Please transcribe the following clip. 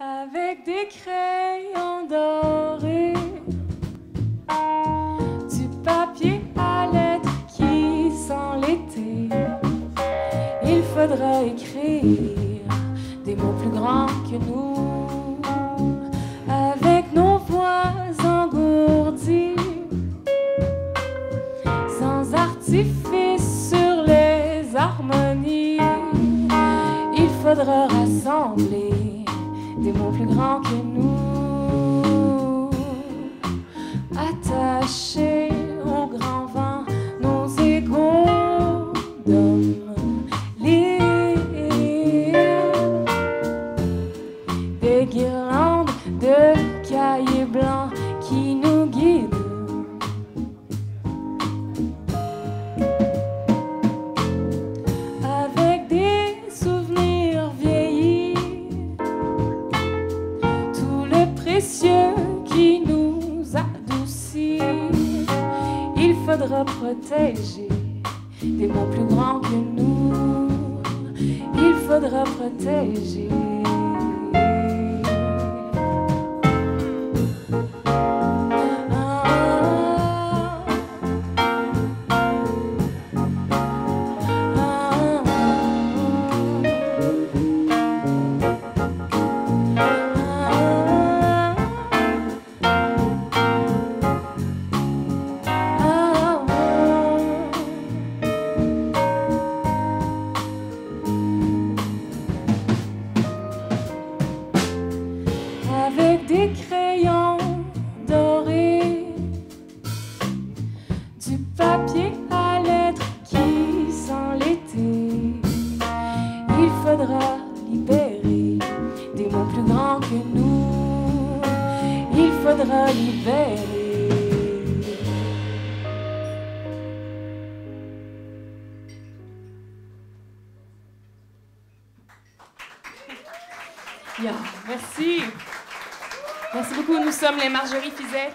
Avec des crayons dorés, du papier à lettres qui sent l'été, il faudra écrire des mots plus grands que nous. Avec nos voix engourdies, sans artifice sur les harmonies, il faudra rassembler des mots plus grands que nous. Attachés au grand vent, nos égaux d'hommes libres. Des guirlandes de cahiers blancs qui nous guident. Qui nous adoucit, il faudra protéger des mots plus grands que nous. Il faudra protéger. Avec des crayons dorés, du papier à lettres qui sent l'été, il faudra libérer des mots plus grands que nous. Il faudra libérer. Yeah, merci. Merci beaucoup. Nous sommes les Marjorie Fiset.